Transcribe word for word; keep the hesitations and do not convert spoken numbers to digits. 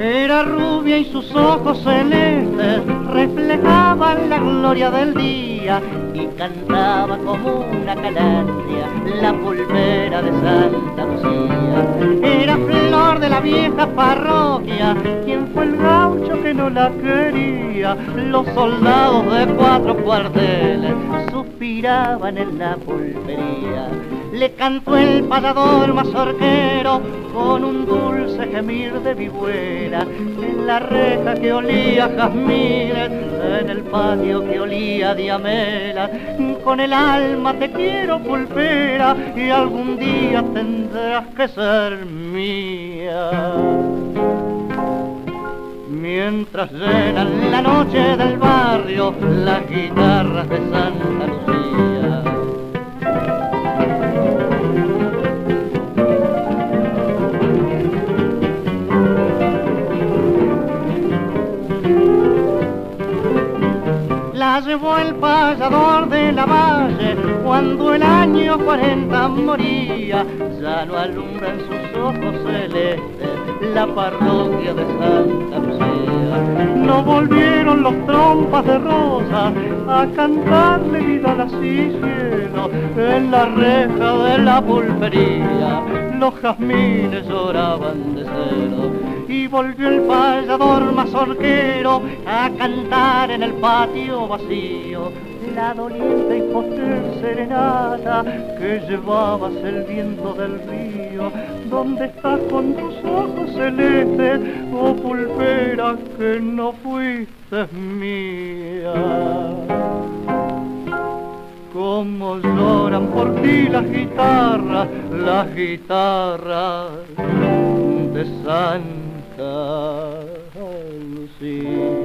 Era rubia y sus ojos celestes reflejaban la gloria del día y cantaba como una calandria la pulpera de Santa Lucía. Era flor de la vieja parroquia, quien fue el gaucho que no la quería. Los soldados de cuatro cuarteles suspiraban en la pulpería. Le cantó el payador mazorquero con un dulce gemir de vihuelas en la reja que olía jazmines, en el patio que olía diamelas. Con el alma te quiero, pulpera, y algún día tendrás que ser mía. Mientras llenan la noche del barrio las guitarras de Santa Lucía, la llevó el payador de la valle cuando el año cuarenta moría. Ya no alumbra en sus ojos celestes la parroquia de Santa Lucía. No volvieron los trompas de rosa a cantarle vihuelas y cielo en la reja de la pulpería. Los jazmines lloraban de celo. Y volvió el payador mazorquero a cantar en el patio vacío la doliente y postre serenata que llevabas el viento del río. ¿Dónde estás con tus ojos celestes, oh pulpera, que no fuiste mía? Cómo lloran por ti las guitarras, las guitarras de Santa Lucía.